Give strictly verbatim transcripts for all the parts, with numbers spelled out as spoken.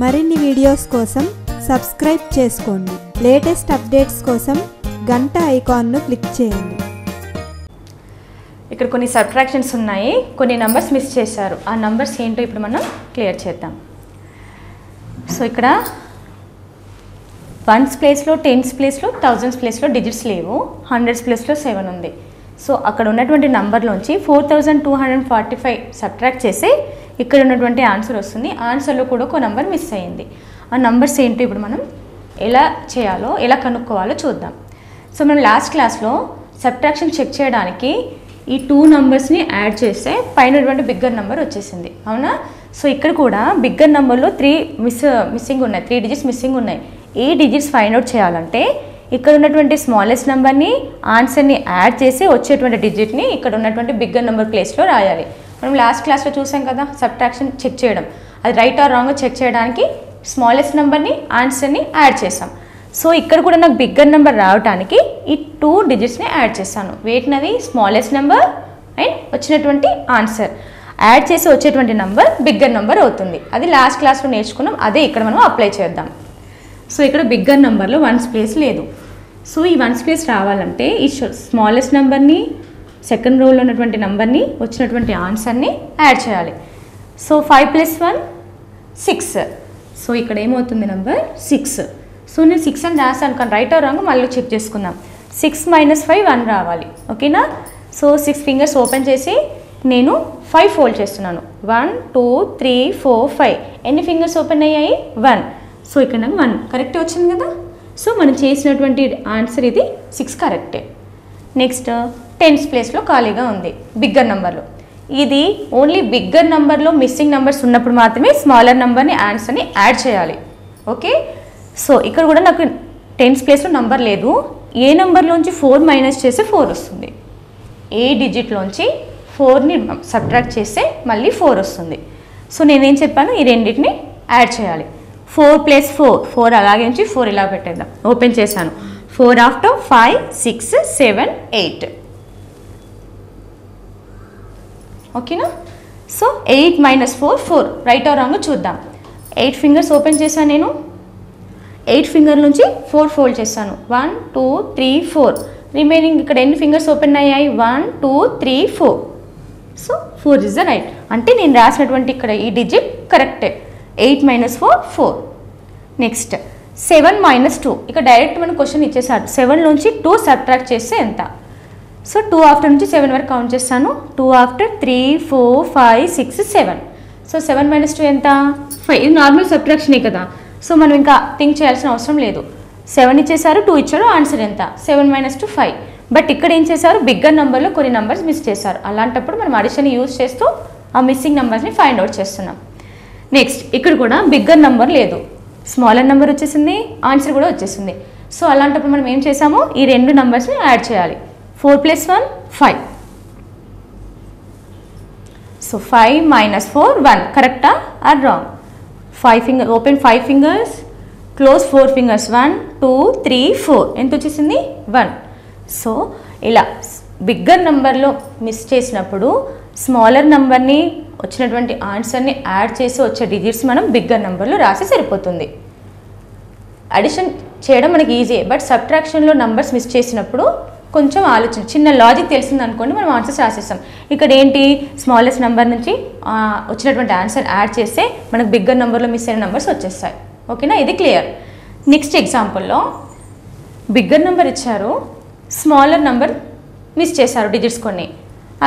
మరిన్ని వీడియోస్ కోసం సబ్స్క్రైబ్ చేసుకోండి. లేటెస్ట్ అప్డేట్స్ కోసం గంట ఐకాన్ను క్లిక్ చేయండి. ఇక్కడ కొన్ని సబ్ట్రాక్షన్స్ ఉన్నాయి, కొన్ని నంబర్స్ మిస్ చేశారు. ఆ నంబర్స్ ఏంటో ఇప్పుడు మనం క్లియర్ చేద్దాం. సో ఇక్కడ వన్స్ ప్లేస్లో, టెన్స్ ప్లేస్లో, థౌజండ్స్ ప్లేస్లో డిజిట్స్ లేవు, హండ్రెడ్స్ ప్లేస్లో సెవెన్ ఉంది. సో అక్కడ ఉన్నటువంటి నంబర్లోంచి four thousand two hundred forty five subtract చేసి ఇక్కడ ఉన్నటువంటి ఆన్సర్ వస్తుంది. ఆన్సర్లో కూడా ఒక నంబర్ మిస్ అయ్యింది. ఆ నంబర్స్ ఏంటో ఇప్పుడు మనం ఎలా చేయాలో, ఎలా కనుక్కోవాలో చూద్దాం. సో మనం లాస్ట్ క్లాస్లో సబ్ట్రాక్షన్ చెక్ చేయడానికి ఈ టూ నెంబర్స్ని యాడ్ చేస్తే పైనటువంటి బిగ్గర్ నెంబర్ వచ్చేసింది, అవునా? సో ఇక్కడ కూడా బిగ్గర్ నెంబర్లో త్రీ మిస్ మిస్సింగ్ ఉన్నాయి, త్రీ డిజిట్స్ మిస్సింగ్ ఉన్నాయి. ఈ డిజిట్స్ ఫైండ్ అవుట్ చేయాలంటే ఇక్కడ ఉన్నటువంటి స్మాలెస్ట్ నెంబర్ని, ఆన్సర్ని యాడ్ చేసి వచ్చేటువంటి డిజిట్ని ఇక్కడ ఉన్నటువంటి బిగ్గర్ నెంబర్ ప్లేస్లో రాయాలి. మనం లాస్ట్ క్లాస్లో చూసాం కదా సబ్ట్రాక్షన్ చెక్ చేయడం, అది రైట్ ఆర్ రాంగ్ చెక్ చేయడానికి స్మాలెస్ట్ నెంబర్ని, ఆన్సర్ని యాడ్ చేసాం. సో ఇక్కడ కూడా నాకు బిగ్గర్ నెంబర్ రావడానికి ఈ టూ డిజిట్స్ని యాడ్ చేశాను. వేటినది? స్మాలెస్ట్ నెంబర్ అండ్ వచ్చినటువంటి ఆన్సర్. యాడ్ చేసి వచ్చేటువంటి నెంబర్ బిగ్గర్ నెంబర్ అవుతుంది. అది లాస్ట్ క్లాస్లో నేర్చుకున్నాం, అదే ఇక్కడ మనం అప్లై చేద్దాం. సో ఇక్కడ బిగ్గర్ నెంబర్లో వన్స్ ప్లేస్ లేదు. సో ఈ వన్స్ ప్లేస్ రావాలంటే ఈ స్మాలెస్ట్ నెంబర్ని, సెకండ్ రోలో ఉన్నటువంటి నెంబర్ని, వచ్చినటువంటి ఆన్సర్ని యాడ్ చేయాలి. So five plus one six. So ఇక్కడ ఏమవుతుంది నెంబర్ సిక్స్. సో నేను సిక్స్ అని రాసాను, కానీ రైట్ ఆర్ రాంగ్ మళ్ళీ చెక్ చేసుకుందాం. సిక్స్ మైనస్ ఫైవ్ వన్ రావాలి, ఓకేనా? సో సిక్స్ ఫింగర్స్ ఓపెన్ చేసి నేను ఫైవ్ ఫోల్డ్ చేస్తున్నాను. One two three four five. ఎన్ని ఫింగర్స్ ఓపెన్ అయ్యాయి? వన్. సో ఇక్కడ నాకు వన్ కరెక్ట్ వచ్చింది కదా. సో మనం చేసినటువంటి ఆన్సర్ ఇది, సిక్స్ కరెక్టే. నెక్స్ట్ టెన్స్ ప్లేస్లో ఖాళీగా ఉంది బిగ్గర్ నెంబర్లో. ఇది ఓన్లీ బిగ్గర్ నెంబర్లో మిస్సింగ్ నెంబర్స్ ఉన్నప్పుడు మాత్రమే స్మాలర్ నెంబర్ని, ఆన్సర్ని యాడ్ చేయాలి, ఓకే? సో ఇక్కడ కూడా నాకు టెన్స్ ప్లేస్లో నెంబర్ లేదు. ఏ నెంబర్లోంచి ఫోర్ మైనస్ చేస్తే ఫోర్ వస్తుంది. ఏ డిజిట్లోంచి ఫోర్ని సబ్ట్రాక్ట్ చేస్తే మళ్ళీ ఫోర్ వస్తుంది. సో నేనేం చెప్పాను, ఈ రెండింటిని యాడ్ చేయాలి. ఫోర్ ప్లస్ ఫోర్, ఫోర్ అలాగే ఉంచి ఫోర్ ఇలా పెట్టేద్దాం. ఓపెన్ చేశాను. Four after five six seven eight, ఓకేనా? So eight minus four four. Right or wrong చూద్దాం. ఎయిట్ ఫింగర్స్ ఓపెన్ చేశాను నేను. ఎయిట్ ఫింగర్ నుంచి ఫోర్ ఫోల్డ్ చేస్తాను. One two three four. Remaining ఇక్కడ ఎన్ని ఫింగర్స్ ఓపెన్ అయ్యాయి? One two three four. So four is the right. అంటే నేను రాసినటువంటి ఇక్కడ ఈ డిజిట్ కరెక్టే. Eight minus four four. Next seven minus two. ఇక్కడ డైరెక్ట్ మనం క్వశ్చన్ ఇచ్చేసారు. సెవెన్లోంచి టూ సబ్ట్రాక్ట్ చేస్తే ఎంత? సో టూ ఆఫ్టర్ నుంచి సెవెన్ వరకు కౌంట్ చేస్తాను. Two after three four five six seven. So seven minus two ఎంత? ఫైవ్. ఇది నార్మల్ సబ్ట్రాక్షనే కదా. సో మనం ఇంకా థింక్ చేయాల్సిన అవసరం లేదు. సెవెన్ ఇచ్చేసారు, టూ ఇచ్చారు, ఆన్సర్ ఎంత? Seven minus two five. But ఇక్కడ ఏం చేశారు, బిగ్గర్ నెంబర్లో కొన్ని నెంబర్స్ మిస్ చేశారు. అలాంటప్పుడు మనం అడిషన్ యూజ్ చేస్తూ ఆ మిస్సింగ్ నెంబర్స్ని ఫైండ్ అవుట్ చేస్తున్నాం. నెక్స్ట్ ఇక్కడ కూడా బిగ్గర్ నెంబర్ లేదు, స్మాలర్ నెంబర్ వచ్చేసింది, ఆన్సర్ కూడా వచ్చేసింది. సో అలాంటప్పుడు మనం ఏం చేసాము, ఈ రెండు నెంబర్స్ని యాడ్ చేయాలి. Four plus one five. So five minus four one. కరెక్టా or wrong? Five finger open, five fingers close, four fingers. One two three four. ఎంత వచ్చేసింది? వన్. సో ఇలా బిగ్గర్ నెంబర్లో మిస్ చేసినప్పుడు స్మాలర్ నెంబర్ని, వచ్చినటువంటి ఆన్సర్ని యాడ్ చేసి వచ్చే డిజిట్స్ మనం బిగ్గర్ నెంబర్లో రాసి సరిపోతుంది. అడిషన్ చేయడం మనకి ఈజీ, బట్ సబ్ట్రాక్షన్లో నెంబర్స్ మిస్ చేసినప్పుడు కొంచెం ఆలోచన, చిన్న లాజిక్ తెలిసింది అనుకోండి, మనం ఆన్సర్స్ రాసేస్తాం. ఇక్కడ ఏంటి, స్మాలెస్ట్ నెంబర్ నుంచి వచ్చినటువంటి ఆన్సర్ యాడ్ చేస్తే మనకు బిగ్గర్ నెంబర్లో మిస్ అయిన నెంబర్స్ వచ్చేస్తాయి, ఓకేనా? ఇది క్లియర్. నెక్స్ట్ ఎగ్జాంపుల్లో బిగ్గర్ నెంబర్ ఇచ్చారు, స్మాలర్ నెంబర్ మిస్ చేశారు డిజిట్స్ కొన్ని.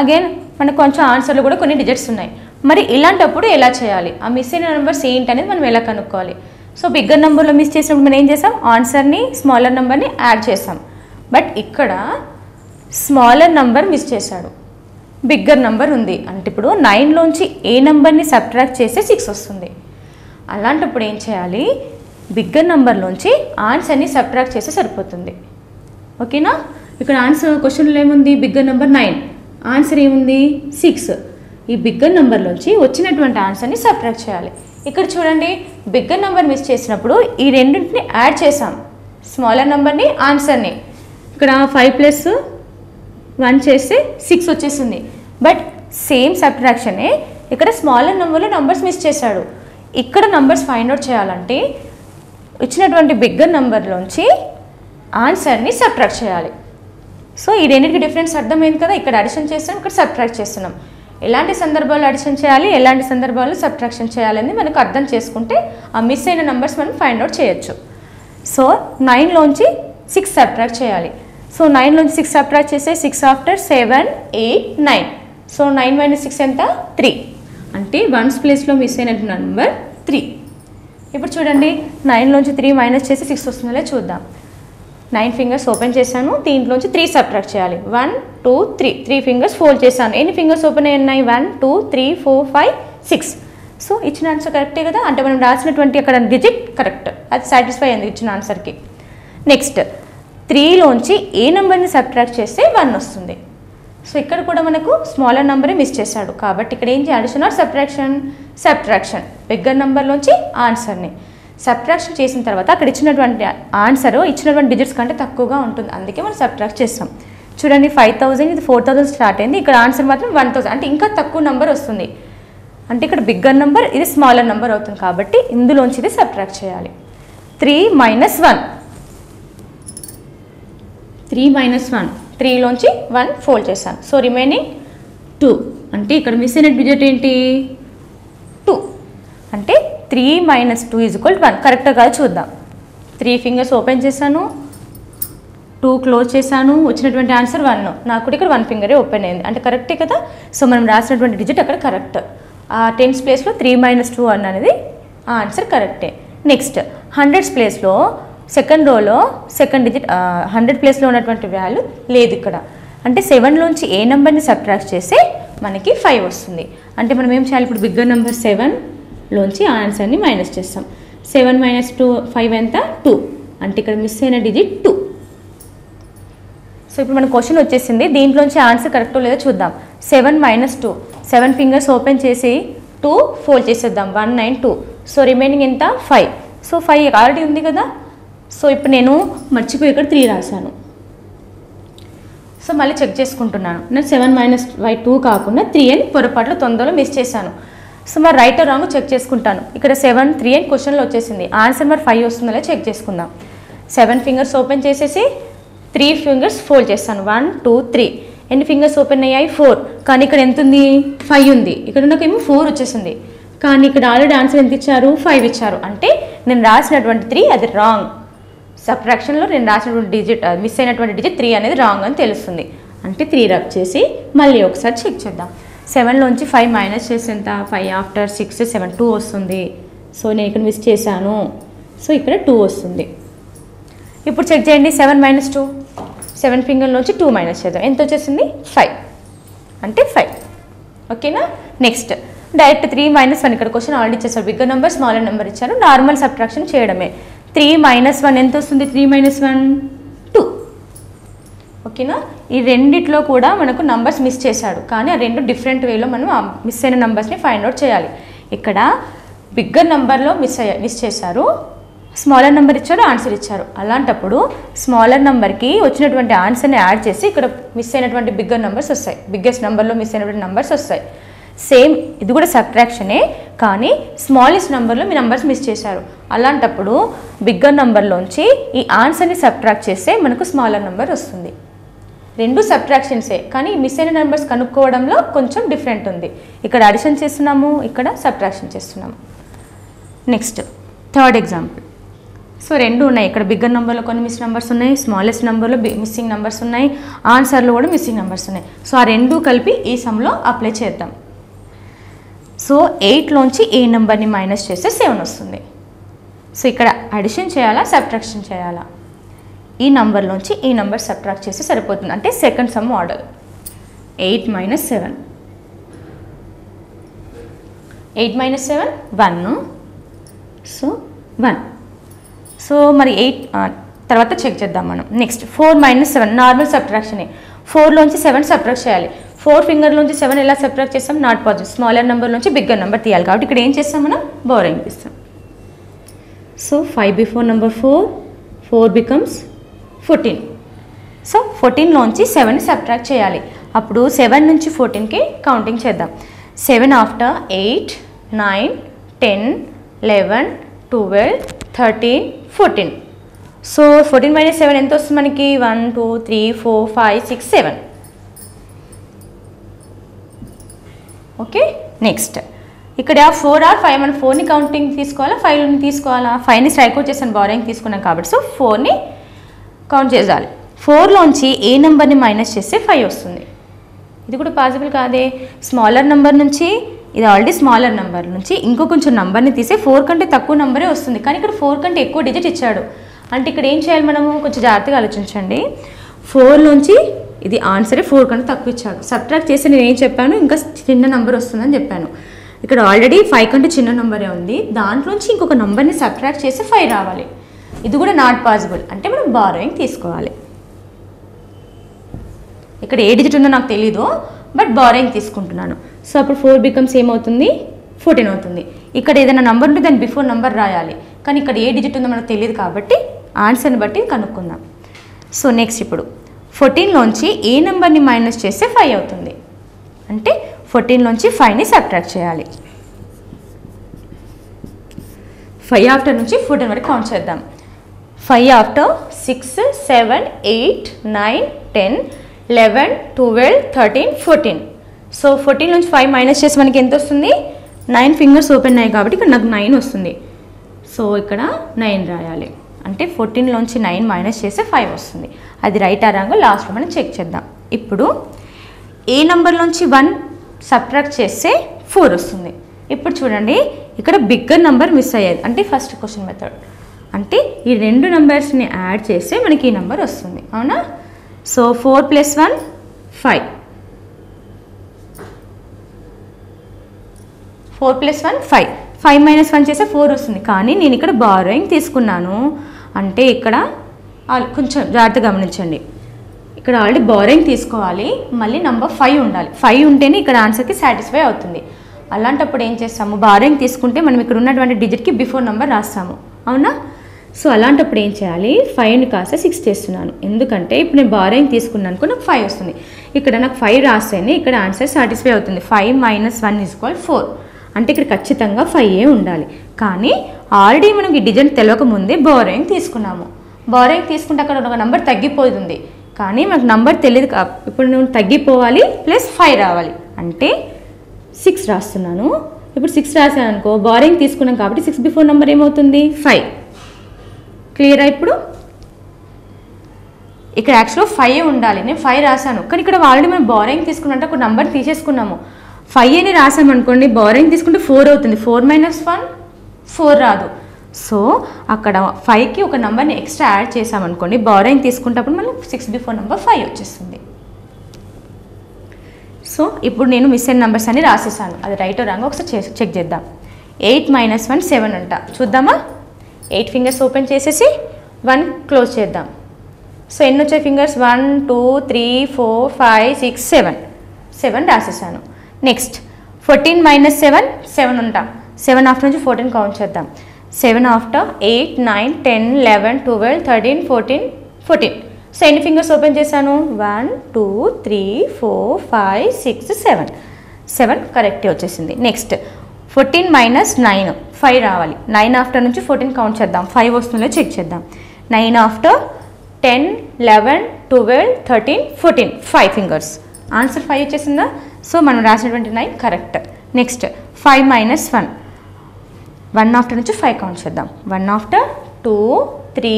అగైన్ మనకు కొంచెం ఆన్సర్లు కూడా కొన్ని డిజిట్స్ ఉన్నాయి. మరి ఇలాంటప్పుడు ఎలా చేయాలి, ఆ మిస్ అయిన నెంబర్స్ ఏంటనేది మనం ఎలా కనుక్కోవాలి? సో బిగ్గర్ నెంబర్లో మిస్ చేసినప్పుడు మనం ఏం చేస్తాం, ఆన్సర్ని, స్మాలర్ నెంబర్ని యాడ్ చేస్తాం. బట్ ఇక్కడ స్మాలర్ నెంబర్ మిస్ చేశాడు, బిగ్గర్ నెంబర్ ఉంది. అంటే ఇప్పుడు నైన్లోంచి ఏ నెంబర్ని సబ్ట్రాక్ట్ చేస్తే సిక్స్ వస్తుంది. అలాంటప్పుడు ఏం చేయాలి, బిగ్గర్ నెంబర్లోంచి ఆన్సర్ని సబ్ట్రాక్ట్ చేస్తే సరిపోతుంది, ఓకేనా? ఇక్కడ ఆన్సర్ క్వశ్చన్లో ఏముంది, బిగ్గర్ నెంబర్ నైన్, ఆన్సర్ ఏముంది సిక్స్. ఈ బిగ్గర్ నెంబర్లోంచి వచ్చినటువంటి ఆన్సర్ని సబ్ట్రాక్ట్ చేయాలి. ఇక్కడ చూడండి, బిగ్గర్ నెంబర్ మిస్ చేసినప్పుడు ఈ రెండింటిని యాడ్ చేసాం, స్మాలర్ నెంబర్ని, ఆన్సర్ని. ఇక్కడ ఫైవ్ ప్లస్ వన్ చేస్తే సిక్స్ వచ్చేసింది. బట్ సేమ్ సబ్ట్రాక్షనే ఇక్కడ స్మాలర్ నెంబర్లో నెంబర్స్ మిస్ చేశాడు. ఇక్కడ numbers find out చేయాలంటే ఇచ్చినటువంటి bigger number లోంచి answer ని subtract చేయాలి. సో ఈ రెండింటికి డిఫరెన్స్ అర్థమైంది కదా. ఇక్కడ అడిషన్ చేస్తున్నాం, ఇక్కడ సబ్ట్రాక్ట్ చేస్తున్నాం. ఎలాంటి సందర్భాల్లో అడిషన్ చేయాలి, ఎలాంటి సందర్భాల్లో సబ్ట్రాక్షన్ చేయాలని మనకు అర్థం చేసుకుంటే ఆ మిస్ అయిన నంబర్స్ మనం ఫైండ్ అవుట్ చేయొచ్చు. సో నైన్ లోంచి సిక్స్ సబ్ట్రాక్ట్ చేయాలి. సో నైన్ లోంచి సిక్స్ సబ్ట్రాక్ట్ చేస్తే six after seven eight nine. So nine minus six ఎంత? త్రీ. అంటే వన్స్ ప్లేస్లో మిస్ అయిన నంబర్ త్రీ. ఇప్పుడు చూడండి, నైన్లోంచి త్రీ మైనస్ చేసి సిక్స్ వస్తుందో చూద్దాం. నైన్ ఫింగర్స్ ఓపెన్ చేశాను, దీంట్లోంచి త్రీ సబ్ట్రాక్ట్ చేయాలి. One two three three fingers fold చేశాను. ఎన్ని ఫింగర్స్ ఓపెన్ అయ్యాయి? One two three four five six. So ఇచ్చిన ఆన్సర్ కరెక్టే కదా. అంటే మనం రాసినటువంటి అక్కడ డిజిట్ కరెక్ట్, అది సాటిస్ఫై అయింది ఇచ్చిన ఆన్సర్కి. నెక్స్ట్ త్రీలోంచి ఏ నెంబర్ని సబ్ట్రాక్ట్ చేస్తే వన్ వస్తుంది. సో ఇక్కడ కూడా మనకు స్మాలర్ నెంబరే మిస్ చేశాడు కాబట్టి ఇక్కడ ఏం చేయాలి? Addition or subtraction? Subtraction. Bigger నెంబర్లోంచి ఆన్సర్ని సబ్ట్రాక్షన్ చేసిన తర్వాత అక్కడ ఇచ్చినటువంటి ఆన్సర్ ఇచ్చినటువంటి డిజిట్స్ కంటే తక్కువగా ఉంటుంది, అందుకే మనం సబ్ట్రాక్ట్ చేస్తాం. చూడండి, ఫైవ్ థౌజండ్ ఇది ఫోర్ థౌజండ్ స్టార్ట్ అయింది, ఇక్కడ ఆన్సర్ మాత్రం వన్ థౌజండ్, అంటే ఇంకా తక్కువ నెంబర్ వస్తుంది. అంటే ఇక్కడ బిగ్గర్ నెంబర్, ఇది స్మాలర్ నెంబర్ అవుతుంది కాబట్టి ఇందులోంచి ఇది సబ్ట్రాక్ట్ చేయాలి. Three minus one, three minus one త్రీలోంచి వన్ ఫోల్డ్ చేశాను. So remaining two. అంటే ఇక్కడ మిస్ అయిన డిజిట్ ఏంటి? టూ. అంటే three minus two is equal one. కరెక్ట్గా కాదు చూద్దాం. త్రీ ఫింగర్స్ ఓపెన్ చేశాను, టూ క్లోజ్ చేశాను, వచ్చినటువంటి ఆన్సర్ వన్. నాకు కూడా ఇక్కడ వన్ ఫింగరే ఓపెన్ అయింది, అంటే కరెక్టే కదా. సో మనం రాసినటువంటి డిజిట్ అక్కడ కరెక్ట్. ఆ టెన్స్ ప్లేస్లో త్రీ మైనస్ టూ వన్ అనేది ఆ ఆన్సర్ కరెక్టే. నెక్స్ట్ హండ్రెడ్స్ ప్లేస్లో సెకండ్ రోలో సెకండ్ డిజిట్ హండ్రెడ్ ప్లేస్లో ఉన్నటువంటి వాల్యూ లేదు ఇక్కడ. అంటే సెవెన్లోంచి ఏ నెంబర్ని సబ్ట్రాక్ట్ చేస్తే మనకి ఫైవ్ వస్తుంది. అంటే మనం ఏం చేయాలి? ఇప్పుడు బిగ్గర్ నెంబర్ సెవెన్ లోంచి ఆన్సర్ని మైనస్ చేస్తాం. సెవెన్ మైనస్ టూ ఫైవ్ ఎంత? టూ. అంటే ఇక్కడ మిస్ అయిన డిజిట్ టూ. సో ఇప్పుడు మన క్వశ్చన్ వచ్చేసింది, దీంట్లోంచి ఆన్సర్ కరెక్టో లేదో చూద్దాం. Seven minus two, seven fingers open చేసి టూ ఫోల్డ్ చేసేద్దాం, one nine two. So remaining ఎంత? ఫైవ్. సో ఫైవ్ ఆల్రెడీ ఉంది కదా. సో ఇప్పుడు నేను మర్చిపోయి ఇక్కడ త్రీ రాశాను, సో మళ్ళీ చెక్ చేసుకుంటున్నాను. నేను సెవెన్ మైనస్ వై టూ కాకుండా త్రీ అని పొరపాట్లు తొందరలో మిస్ చేశాను. సో మరి రైట్ ఆర్ రాంగ్ చెక్ చేసుకుంటాను. ఇక్కడ సెవెన్ త్రీ అని క్వశ్చన్లో వచ్చేసింది, ఆన్సర్ మరి ఫైవ్ వస్తుందో చెక్ చేసుకుందాం. సెవెన్ ఫింగర్స్ ఓపెన్ చేసేసి త్రీ ఫింగర్స్ ఫోల్డ్ చేస్తాను, వన్ టూ త్రీ. ఎన్ని ఫింగర్స్ ఓపెన్ అయ్యాయి? ఫోర్. కానీ ఇక్కడ ఎంత ఉంది? ఫైవ్ ఉంది. ఇక్కడ నాకేమో ఫోర్ వచ్చేసింది, కానీ ఇక్కడ ఆల్రెడీ ఆన్సర్ ఎంత ఇచ్చారు? ఫైవ్ ఇచ్చారు. అంటే నేను రాసినటువంటి త్రీ అది రాంగ్. సబ్ట్రాక్షన్లో నేను రాసినటువంటి డిజిట్ మిస్ అయినటువంటి డిజిట్ త్రీ అనేది రాంగ్ అని తెలుస్తుంది. అంటే త్రీ రబ్ చేసి మళ్ళీ ఒకసారి చెక్ చేద్దాం. సెవెన్లోంచి ఫైవ్ మైనస్ చేసేంత? Five after six seven two వస్తుంది. సో నేను ఇక్కడ మిస్ చేశాను, సో ఇక్కడ టూ వస్తుంది. ఇప్పుడు చెక్ చేయండి, సెవెన్ మైనస్ టూ, సెవెన్ ఫింగర్లోంచి టూ మైనస్ చేద్దాం, ఎంత వచ్చేసింది? ఫైవ్. అంటే ఫైవ్. ఓకేనా? Next direct three minus one. ఇక్కడ క్వశ్చన్ ఆల్రెడీ ఇచ్చేసారు, బిగ్గర్ నెంబర్ స్మాలర్ నెంబర్ ఇచ్చారు, నార్మల్ సబ్ట్రాక్షన్ చేయడమే. త్రీ మైనస్ వన్ ఎంత వస్తుంది? Three minus one two. ఓకేనా? ఈ రెండిట్లో కూడా మనకు నంబర్స్ మిస్ చేశాడు, కానీ ఆ రెండు డిఫరెంట్ వేలో మనం మిస్ అయిన నంబర్స్ని ఫైండ్ అవుట్ చేయాలి. ఇక్కడ బిగ్గర్ నెంబర్లో మిస్ అయ్యా మిస్ చేశారు, స్మాలర్ నెంబర్ ఇచ్చారు, ఆన్సర్ ఇచ్చారు. అలాంటప్పుడు స్మాలర్ నెంబర్కి వచ్చినటువంటి ఆన్సర్ని యాడ్ చేసి ఇక్కడ మిస్ అయినటువంటి బిగ్గర్ నెంబర్స్ వస్తాయి, బిగ్గెస్ట్ నెంబర్లో మిస్ అయినటువంటి నెంబర్స్ వస్తాయి. సేమ్ ఇది కూడా సబ్ట్రాక్షనే, కానీ స్మాలెస్ట్ నెంబర్లో మీ నెంబర్స్ మిస్ చేశారు. అలాంటప్పుడు బిగ్గర్ నెంబర్లోంచి ఈ ఆన్సర్ని సబ్ట్రాక్ట్ చేస్తే మనకు స్మాలర్ నెంబర్ వస్తుంది. రెండు సబ్ట్రాక్షన్సే, కానీ మిస్ అయిన నెంబర్స్ కనుక్కోవడంలో కొంచెం డిఫరెంట్ ఉంది. ఇక్కడ అడిషన్ చేస్తున్నాము, ఇక్కడ సబ్ట్రాక్షన్ చేస్తున్నాము. Next third example. సో రెండు ఉన్నాయి, ఇక్కడ బిగ్గర్ నెంబర్లో కొన్ని మిస్ నెంబర్స్ ఉన్నాయి, స్మాలెస్ట్ నెంబర్లో మిస్సింగ్ నెంబర్స్ ఉన్నాయి, ఆన్సర్లో కూడా మిస్సింగ్ నెంబర్స్ ఉన్నాయి. సో ఆ రెండు కలిపి ఈ సమ్లో అప్లై చేద్దాం. సో ఎయిట్లోంచి ఏ నెంబర్ని మైనస్ చేస్తే సెవెన్ వస్తుంది. సో ఇక్కడ అడిషన్ చేయాలా, సబ్ట్రాక్షన్ చేయాలా? ఈ నెంబర్లోంచి ఈ నెంబర్ సబ్ట్రాక్ట్ చేస్తే సరిపోతుంది. అంటే second sum model. Eight minus seven, eight minus seven one. So one. So మరి ఎయిట్ తర్వాత చెక్ చేద్దాం మనం. Next four minus seven, normal సబ్ట్రాక్షనే. ఫోర్లోంచి సెవెన్ సబ్ట్రాక్ట్ చేయాలి. ఫోర్ ఫింగర్లోంచి సెవెన్ ఎలా సబ్ట్రాక్ట్ చేస్తాం? Not possible. స్మాలర్ నెంబర్ నుంచి బిగ్గర్ నెంబర్ తీయాలి కాబట్టి ఇక్కడ ఏం చేస్తాం మనం? బోరింగ్ తీస్తాం. So five before number four, four becomes fourteen. So ఫోర్టీన్లోంచి సెవెన్ సబ్ట్రాక్ట్ చేయాలి. అప్పుడు సెవెన్ నుంచి ఫోర్టీన్కి కౌంటింగ్ చేద్దాం. Seven after eight nine ten eleven, twelve, thirteen, fourteen. So fourteen minus seven entho maniki one, two, three, four, five, six, seven. Okay, next ikkada four or five man four ni counting teesukovala five ni teesukovala five ni strike out chesanu borrowing teeskunnam kabatti so four ni count cheyali four lonchi a number ni minus cheste five vastundi idi kuda possible kaade smaller number nunchi ఇది already smaller number నుంచి ఇంకో కొంచెం నెంబర్ని తీసే four కంటే తక్కువ నెంబరే వస్తుంది కానీ ఇక్కడ ఫోర్ కంటే ఎక్కువ డిజిట్ ఇచ్చాడు అంటే ఇక్కడ ఏం చేయాలి మనము కొంచెం జాగ్రత్తగా ఆలోచించండి ఫోర్ నుంచి ఇది ఆన్సరే ఫోర్ కంటే తక్కువ ఇచ్చాడు సబ్ట్రాక్ట్ చేసి నేను ఏం చెప్పాను ఇంకా చిన్న నెంబర్ వస్తుందని చెప్పాను ఇక్కడ ఆల్రెడీ ఫైవ్ కంటే చిన్న నెంబరే ఉంది దాంట్లోంచి ఇంకొక నెంబర్ని సబ్ట్రాక్ట్ చేసి ఫైవ్ రావాలి ఇది కూడా నాట్ పాసిబుల్ అంటే మనం బారోయింగ్ తీసుకోవాలి ఇక్కడ ఏ డిజిట్ ఉందో నాకు తెలీదు బట్ బారోయింగ్ తీసుకుంటున్నాను సో అప్పుడు ఫోర్ బికమ్స్ ఏమవుతుంది ఫోర్టీన్ అవుతుంది ఇక్కడ ఏదైనా నంబర్ ఉంటే దాని బిఫోర్ నంబర్ రాయాలి కానీ ఇక్కడ ఏ డిజిట్ ఉందో మనకు తెలియదు కాబట్టి ఆన్సర్ని బట్టి కనుక్కుందాం సో నెక్స్ట్ ఇప్పుడు ఫోర్టీన్లోంచి ఏ నెంబర్ని మైనస్ చేస్తే ఫైవ్ అవుతుంది అంటే ఫోర్టీన్లోంచి ఫైవ్ని సబ్ట్రాక్ట్ చేయాలి ఫైవ్ ఆఫ్టర్ నుంచి ఫోర్టీన్ వరకు కౌంట్ చేద్దాం five after six seven eight nine ten eleven twelve thirteen fourteen so fourteen నుంచి ఫైవ్ మైనస్ చేసి మనకి ఎంత వస్తుంది నైన్ ఫింగర్స్ ఓపెన్ అయ్యాయి కాబట్టి ఇక్కడ నాకు నైన్ వస్తుంది సో ఇక్కడ నైన్ రాయాలి అంటే ఫోర్టీన్లోంచి నైన్ మైనస్ చేస్తే ఫైవ్ వస్తుంది అది రైట్ ఆ రాంగ్ లాస్ట్లో మనం చెక్ చేద్దాం ఇప్పుడు ఏ నెంబర్లోంచి వన్ సబ్ట్రాక్ట్ చేస్తే ఫోర్ వస్తుంది ఇప్పుడు చూడండి ఇక్కడ బిగ్గర్ నెంబర్ మిస్ అయ్యేది అంటే ఫస్ట్ క్వశ్చన్ మెథడ్ అంటే ఈ రెండు నెంబర్స్ని యాడ్ చేస్తే మనకి ఈ నెంబర్ వస్తుంది అవునా so four plus one five four plus one five five minus one చేస్తే ఫోర్ వస్తుంది కానీ నేను ఇక్కడ బారోయింగ్ తీసుకున్నాను అంటే ఇక్కడ కొంచెం జాగ్రత్తగా గమనించండి ఇక్కడ ఆల్రెడీ బారోయింగ్ తీసుకోవాలి మళ్ళీ నెంబర్ ఫైవ్ ఉండాలి ఫైవ్ ఉంటేనే ఇక్కడ ఆన్సర్కి సాటిస్ఫై అవుతుంది అలాంటప్పుడు ఏం చేస్తాము బారోయింగ్ తీసుకుంటే మనం ఇక్కడ ఉన్నటువంటి డిజిట్కి బిఫోర్ నెంబర్ రాస్తాము అవునా సో అలాంటప్పుడు ఏం చేయాలి ఫైవ్ని కాస్త సిక్స్ చేస్తున్నాను ఎందుకంటే ఇప్పుడు నేను బారోయింగ్ తీసుకున్నాను నాకు ఫైవ్ వస్తుంది ఇక్కడ నాకు ఫైవ్ రాస్తేనే ఇక్కడ ఆన్సర్ సాటిస్ఫై అవుతుంది five minus one is equal four అంటే ఇక్కడ ఖచ్చితంగా ఫైవ్ ఏ ఉండాలి కానీ ఆల్రెడీ మనకి డిజిట్ తెలియక ముందే బారోయింగ్ తీసుకున్నాము బారోయింగ్ తీసుకుంటే అక్కడ ఒక నెంబర్ తగ్గిపోతుంది కానీ మనకు నెంబర్ తెలియదు ఇప్పుడు నేను తగ్గిపోవాలి ప్లస్ ఫైవ్ రావాలి అంటే సిక్స్ రాస్తున్నాను ఇప్పుడు సిక్స్ రాసాను అనుకో బారోయింగ్ తీసుకున్నాం కాబట్టి సిక్స్ బిఫోర్ నెంబర్ ఏమవుతుంది ఫైవ్ క్లియరా ఇప్పుడు ఇక్కడ యాక్చువల్గా ఫైవ్ ఉండాలి నేను ఫైవ్ రాశాను కానీ ఇక్కడ ఆల్రెడీ మనం బారోయింగ్ తీసుకున్నట్టు ఒక నెంబర్ తీసేసుకున్నాము ఫైవ్ అని రాసామనుకోండి బారోయింగ్ తీసుకుంటే ఫోర్ అవుతుంది ఫోర్ మైనస్ వన్ ఫోర్ రాదు సో అక్కడ ఫైవ్కి ఒక నెంబర్ని ఎక్స్ట్రా యాడ్ చేసామనుకోండి బారోయింగ్ తీసుకుంటప్పుడు మనం సిక్స్ బిఫోర్ నెంబర్ ఫైవ్ వచ్చేస్తుంది సో ఇప్పుడు నేను మిస్ అయిన నెంబర్స్ అని రాసేసాను అది రైట్ రాంగ్ ఒకసారి చెక్ చేద్దాం ఎయిట్ మైనస్ వన్ సెవెన్ అంట చూద్దామా ఎయిట్ ఫింగర్స్ ఓపెన్ చేసేసి వన్ క్లోజ్ చేద్దాం సో ఎన్ని వచ్చాయి fingers one two three four five six seven seven రాసేసాను next fourteen minus seven seven ఉంటాం సెవెన్ ఆఫ్టర్ నుంచి ఫోర్టీన్ కౌంట్ చేద్దాం seven after eight nine ten eleven twelve thirteen fourteen fourteen so ఎన్ని fingers open చేశాను one two three four five six seven seven కరెక్టే వచ్చేసింది next fourteen minus nine five రావాలి nine after నుంచి fourteen count చేద్దాం five వస్తుందో check చేద్దాం nine after ten eleven twelve thirteen fourteen five fingers answer five వచ్చేసిందా so మనం రాసినటువంటి nine correct next five minus one one after నుంచి five count చేద్దాం one after two three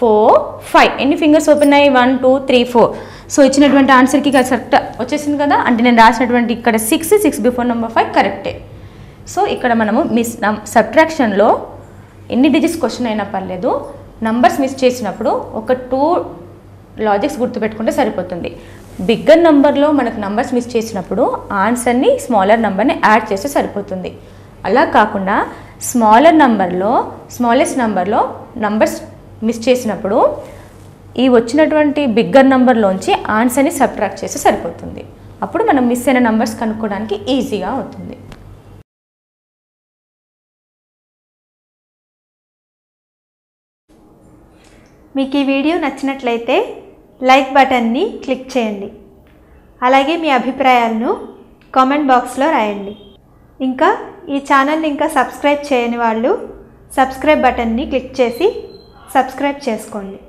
four five ఎన్ని fingers open అయ్యాయి one two three four so ఇచ్చినటువంటి ఆన్సర్కి correct వచ్చేసింది కదా అంటే నేను రాసినటువంటి ఇక్కడ six six before number five కరెక్టే సో ఇక్కడ మనము మిస్ సబ్ట్రాక్షన్లో ఎన్ని డిజిట్స్ క్వశ్చన్ అయినా పర్లేదు నంబర్స్ మిస్ చేసినప్పుడు ఒక టూ లాజిక్స్ గుర్తుపెట్టుకుంటే సరిపోతుంది బిగ్గర్ నెంబర్లో మనకు నెంబర్స్ మిస్ చేసినప్పుడు ఆన్సర్ని స్మాలర్ నెంబర్ని యాడ్ చేస్తే సరిపోతుంది అలా కాకుండా స్మాలర్ నెంబర్లో స్మాలెస్ట్ నెంబర్లో నెంబర్స్ మిస్ చేసినప్పుడు ఈ వచ్చినటువంటి బిగ్గర్ నెంబర్లోంచి ఆన్సర్ని సబ్ట్రాక్ట్ చేస్తే సరిపోతుంది అప్పుడు మనం మిస్ అయిన నెంబర్స్ కనుక్కోవడానికి ఈజీగా అవుతుంది మీకు ఈ వీడియో నచ్చినట్లయితే లైక్ బటన్ని క్లిక్ చేయండి అలాగే మీ అభిప్రాయాలను కామెంట్ బాక్స్లో రాయండి ఇంకా ఈ ఛానల్ని ఇంకా సబ్స్క్రైబ్ చేయని వాళ్ళు సబ్స్క్రైబ్ బటన్ని క్లిక్ చేసి సబ్స్క్రైబ్ చేసుకోండి.